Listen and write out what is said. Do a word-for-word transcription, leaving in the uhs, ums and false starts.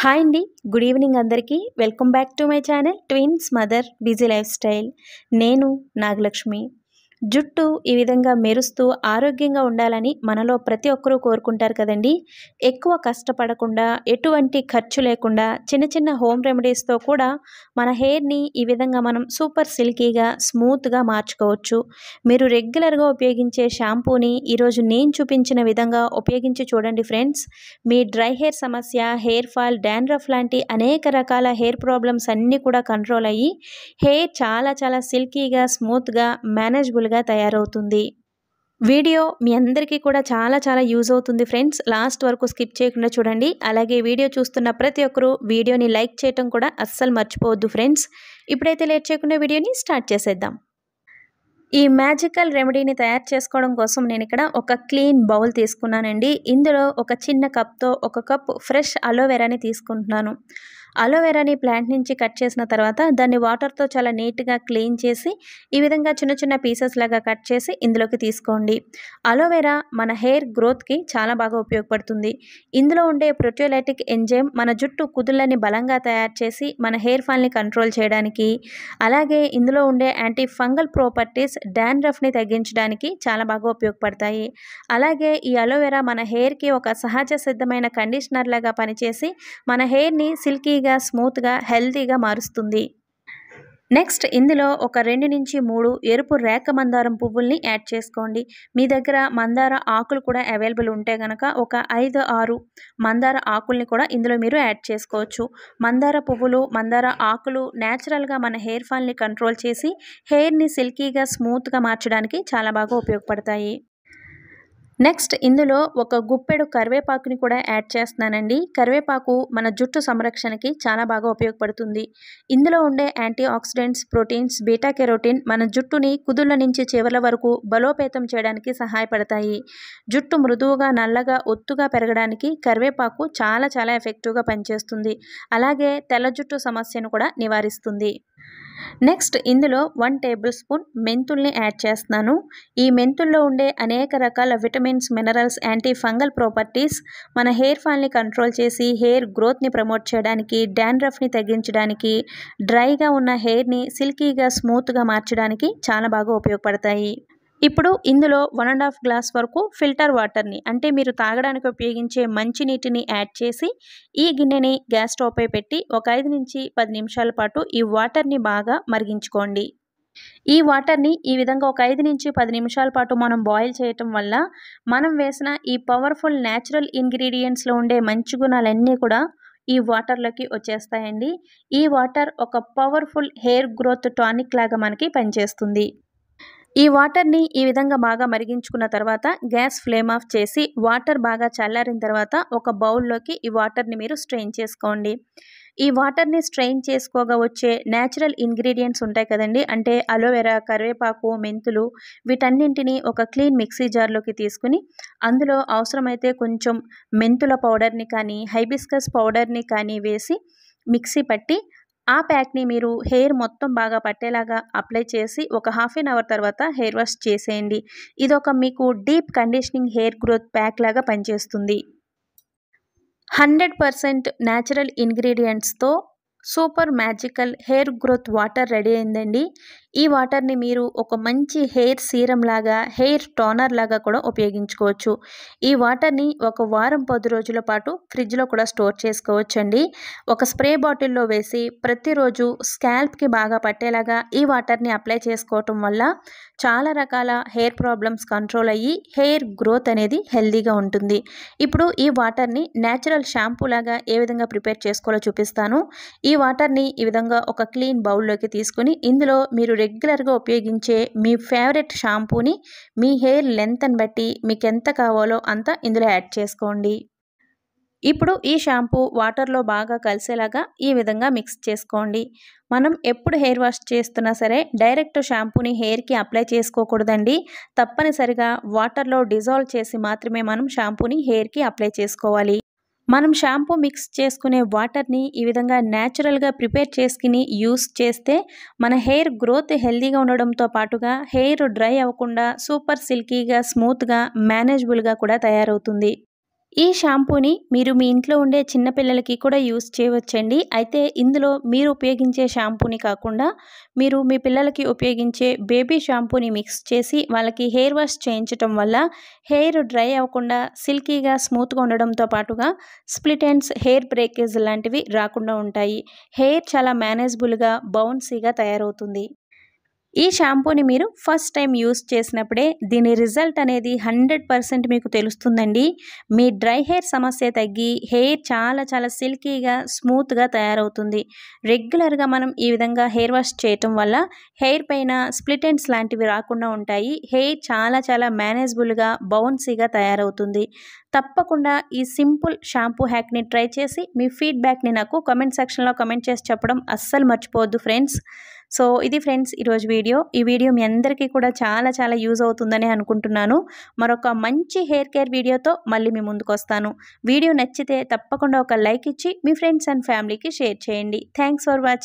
Hi అండి, good evening అందరికీ. Welcome back to my channel twins mother busy lifestyle. నేను నాగలక్ష్మి. జుట్టు ఈ విధంగా మెరుస్తూ ఆరోగ్యంగా ఉండాలని మనలో ప్రతి ఒక్కరూ కోరుకుంటారు కదండి. ఎక్కువ కష్టపడకుండా, ఎటువంటి ఖర్చు లేకుండా, చిన్న చిన్న హోమ్ రెమెడీస్తో కూడా మన హెయిర్ని ఈ విధంగా మనం సూపర్ సిల్కీగా, స్మూత్గా మార్చుకోవచ్చు. మీరు రెగ్యులర్గా ఉపయోగించే షాంపూని ఈరోజు నేను చూపించిన విధంగా ఉపయోగించి చూడండి ఫ్రెండ్స్. మీ డ్రై హెయిర్ సమస్య, హెయిర్ ఫాల్, డాండ్రఫ్ లాంటి అనేక రకాల హెయిర్ ప్రాబ్లమ్స్ అన్నీ కూడా కంట్రోల్ అయ్యి హెయిర్ చాలా చాలా సిల్కీగా, స్మూత్గా, మేనేజబుల్ తయారవుతుంది. వీడియో మీ అందరికీ కూడా చాలా చాలా యూజ్ అవుతుంది ఫ్రెండ్స్. లాస్ట్ వరకు స్కిప్ చేయకుండా చూడండి. అలాగే వీడియో చూస్తున్న ప్రతి ఒక్కరూ వీడియోని లైక్ చేయటం కూడా అస్సలు మర్చిపోవద్దు ఫ్రెండ్స్. ఇప్పుడైతే లేట్ చేయకుండా వీడియోని స్టార్ట్ చేసేద్దాం. ఈ మ్యాజికల్ రెమెడీని తయారు చేసుకోవడం కోసం నేను ఇక్కడ ఒక క్లీన్ బౌల్ తీసుకున్నానండి. ఇందులో ఒక చిన్న కప్తో ఒక కప్ ఫ్రెష్ అలోవెరాని తీసుకుంటున్నాను. అలోవెరాని ప్లాంట్ నుంచి కట్ చేసిన తర్వాత దాన్ని వాటర్తో చాలా నీట్గా క్లీన్ చేసి ఈ విధంగా చిన్న చిన్న పీసెస్ లాగా కట్ చేసి ఇందులోకి తీసుకోండి. అలోవెరా మన హెయిర్ గ్రోత్కి చాలా బాగా ఉపయోగపడుతుంది. ఇందులో ఉండే ప్రోటియోలైటిక్ ఎంజైమ్ మన జుట్టు కుదుళ్ళని బలంగా తయారు చేసి మన హెయిర్ ఫాల్ని కంట్రోల్ చేయడానికి, అలాగే ఇందులో ఉండే యాంటీ ఫంగల్ ప్రాపర్టీస్ డాండ్రఫ్ని తగ్గించడానికి చాలా బాగా ఉపయోగపడతాయి. అలాగే ఈ అలోవెరా మన హెయిర్కి ఒక సహజ సిద్ధమైన కండిషనర్ లాగా పనిచేసి మన హెయిర్ని సిల్కీగా, స్మూత్గా, హెల్తీగా మారుస్తుంది. నెక్స్ట్ ఇందులో ఒక రెండు నుంచి మూడు ఎరుపు రేఖ మందారం పువ్వుల్ని యాడ్ చేసుకోండి. మీ దగ్గర మందార ఆకులు కూడా అవైలబుల్ ఉంటే కనుక ఒక ఐదు ఆరు మందార ఆకుల్ని కూడా ఇందులో మీరు యాడ్ చేసుకోవచ్చు. మందార పువ్వులు, మందార ఆకులు న్యాచురల్గా మన హెయిర్ ఫాల్ని కంట్రోల్ చేసి హెయిర్ని సిల్కీగా, స్మూత్గా మార్చడానికి చాలా బాగా ఉపయోగపడతాయి. నెక్స్ట్ ఇందులో ఒక గుప్పెడు కరివేపాకుని కూడా యాడ్ చేస్తున్నానండి. కరివేపాకు మన జుట్టు సంరక్షణకి చాలా బాగా ఉపయోగపడుతుంది. ఇందులో ఉండే antioxidants, proteins, beta carotene మన జుట్టుని కుదుళ్ళ నుంచి చివర్ల వరకు బలోపేతం చేయడానికి సహాయపడతాయి. జుట్టు మృదువుగా, నల్లగా, ఒత్తుగా పెరగడానికి కరివేపాకు చాలా చాలా ఎఫెక్టివ్గా పనిచేస్తుంది. అలాగే తెల్ల జుట్టు సమస్యను కూడా నివారిస్తుంది. నెక్స్ట్ ఇందులో వన్ టేబుల్ స్పూన్ మెంతుల్ని యాడ్ చేస్తున్నాను. ఈ మెంతుల్లో ఉండే అనేక రకాల vitamins, minerals, antifungal properties మన హెయిర్ ఫాల్ని కంట్రోల్ చేసి హెయిర్ గ్రోత్ని ప్రమోట్ చేయడానికి, డాండ్రఫ్ని తగ్గించడానికి, డ్రైగా ఉన్న హెయిర్ని సిల్కీగా, స్మూత్గా మార్చడానికి చాలా బాగా ఉపయోగపడతాయి. ఇప్పుడు ఇందులో వన్ అండ్ హాఫ్ గ్లాస్ వరకు ఫిల్టర్ వాటర్ని, అంటే మీరు తాగడానికి ఉపయోగించే మంచి నీటిని యాడ్ చేసి ఈ గిన్నెని గ్యాస్ స్టవ్ పై పెట్టి ఒక ఐదు నుంచి పది నిమిషాల పాటు ఈ వాటర్ని బాగా మరిగించుకోండి. ఈ వాటర్ని ఈ విధంగా ఒక ఐదు నుంచి పది నిమిషాల పాటు మనం బాయిల్ చేయటం వల్ల మనం వేసిన ఈ పవర్ఫుల్ న్యాచురల్ ఇంగ్రీడియంట్స్లో ఉండే మంచి గుణాలన్నీ కూడా ఈ వాటర్లోకి వచ్చేస్తాయండి. ఈ వాటర్ ఒక పవర్ఫుల్ హెయిర్ గ్రోత్ టానిక్ లాగా మనకి పనిచేస్తుంది. ఈ వాటర్ని ఈ విధంగా బాగా మరిగించుకున్న తర్వాత గ్యాస్ ఫ్లేమ్ ఆఫ్ చేసి వాటర్ బాగా చల్లారిన తర్వాత ఒక బౌల్లోకి ఈ వాటర్ని మీరు స్ట్రెయిన్ చేసుకోండి. ఈ వాటర్ని స్ట్రెయిన్ చేసుకోగా వచ్చే న్యాచురల్ ఇంగ్రీడియంట్స్ ఉంటాయి కదండి, అంటే అలోవెరా, కరివేపాకు, మెంతులు, వీటన్నింటినీ ఒక క్లీన్ మిక్సీ జార్లోకి తీసుకుని అందులో అవసరమైతే కొంచెం మెంతుల పౌడర్ని కానీ, హైబిస్కస్ పౌడర్ని కానీ వేసి మిక్సీ పట్టి ఆ ప్యాక్ని మీరు హెయిర్ మొత్తం బాగా పట్టేలాగా అప్లై చేసి ఒక హాఫ్ అన్ అవర్ తర్వాత హెయిర్ వాష్ చేసేయండి. ఇది ఒక మీకు deep conditioning hair growth pack లాగా పనిచేస్తుంది. హండ్రెడ్ పర్సెంట్ న్యాచురల్ ఇంగ్రీడియంట్స్తో super magical hair growth water ready అయిందండి. ఈ వాటర్ని మీరు ఒక మంచి హెయిర్ సీరం లాగా, హెయిర్ టోనర్ లాగా కూడా ఉపయోగించుకోవచ్చు. ఈ వాటర్ని ఒక వారం పది రోజుల పాటు ఫ్రిడ్జ్లో కూడా స్టోర్ చేసుకోవచ్చండి. ఒక స్ప్రే బాటిల్లో వేసి ప్రతిరోజు స్కాల్ప్కి బాగా పట్టేలాగా ఈ వాటర్ని అప్లై చేసుకోవటం వల్ల చాలా రకాల హెయిర్ ప్రాబ్లమ్స్ కంట్రోల్ అయ్యి హెయిర్ గ్రోత్ అనేది హెల్దీగా ఉంటుంది. ఇప్పుడు ఈ వాటర్ని న్యాచురల్ షాంపూ లాగా ఏ విధంగా ప్రిపేర్ చేసుకోవాలో చూపిస్తాను. ఈ వాటర్ని ఈ విధంగా ఒక క్లీన్ బౌల్లోకి తీసుకుని ఇందులో మీరు రెగ్యులర్గా ఉపయోగించే మీ ఫేవరెట్ షాంపూని మీ హెయిర్ లెంత్ని బట్టి మీకు ఎంత కావాలో అంత ఇందులో యాడ్ చేసుకోండి. ఇప్పుడు ఈ షాంపూ వాటర్లో బాగా కలిసేలాగా ఈ విధంగా మిక్స్ చేసుకోండి. మనం ఎప్పుడు హెయిర్ వాష్ చేస్తున్నా సరే డైరెక్ట్ షాంపూని హెయిర్కి అప్లై చేసుకోకూడదండి. తప్పనిసరిగా వాటర్లో డిజాల్వ్ చేసి మాత్రమే మనం షాంపూని హెయిర్కి అప్లై చేసుకోవాలి. మనం షాంపూ మిక్స్ చేసుకునే వాటర్ని ఈ విధంగా న్యాచురల్గా ప్రిపేర్ చేసుకుని యూస్ చేస్తే మన హెయిర్ గ్రోత్ హెల్దీగా ఉండడంతో పాటుగా హెయిర్ డ్రై అవ్వకుండా సూపర్ సిల్కీగా, స్మూత్గా, మేనేజబుల్గా కూడా తయారవుతుంది. ఈ షాంపూని మీరు మీ ఇంట్లో ఉండే చిన్న పిల్లలకి కూడా యూస్ చేయవచ్చండి. అయితే ఇందులో మీరు ఉపయోగించే షాంపూని కాకుండా మీరు మీ పిల్లలకి ఉపయోగించే బేబీ షాంపూని మిక్స్ చేసి వాళ్ళకి హెయిర్ వాష్ చేయించడం వల్ల హెయిర్ డ్రై అవ్వకుండా సిల్కీగా స్మూత్గా ఉండడంతో పాటుగా స్ప్లిట్ ఎండ్స్, హెయిర్ బ్రేకేజ్ లాంటివి రాకుండా ఉంటాయి. హెయిర్ చాలా మేనేజబుల్గా బౌన్సీగా తయారవుతుంది. ఈ షాంపూని మీరు ఫస్ట్ టైం యూస్ చేసినప్పుడే దీని రిజల్ట్ అనేది హండ్రెడ్ పర్సెంట్ మీకు తెలుస్తుందండి. మీ డ్రై హెయిర్ సమస్య తగ్గి హెయిర్ చాలా చాలా సిల్కీగా స్మూత్గా తయారవుతుంది. రెగ్యులర్గా మనం ఈ విధంగా హెయిర్ వాష్ చేయటం వల్ల హెయిర్ పైన స్ప్లిట్ ఎండ్స్ లాంటివి రాకుండా ఉంటాయి. హెయిర్ చాలా చాలా మేనేజబుల్గా బౌన్సీగా తయారవుతుంది. తప్పకుండా ఈ సింపుల్ షాంపూ హ్యాక్ని ట్రై చేసి మీ ఫీడ్బ్యాక్ని నాకు కామెంట్ సెక్షన్లో కామెంట్ చేసి చెప్పడం అస్సలు మర్చిపోవద్దు ఫ్రెండ్స్. సో ఇది ఫ్రెండ్స్ ఈరోజు వీడియో. ఈ వీడియో మీ అందరికీ కూడా చాలా చాలా యూజ్ అవుతుందని అనుకుంటున్నాను. మరొక మంచి హెయిర్ కేర్ వీడియోతో మళ్ళీ మీ ముందుకు వస్తాను. వీడియో నచ్చితే తప్పకుండా ఒక లైక్ ఇచ్చి మీ ఫ్రెండ్స్ అండ్ ఫ్యామిలీకి షేర్ చేయండి. Thanks for watching.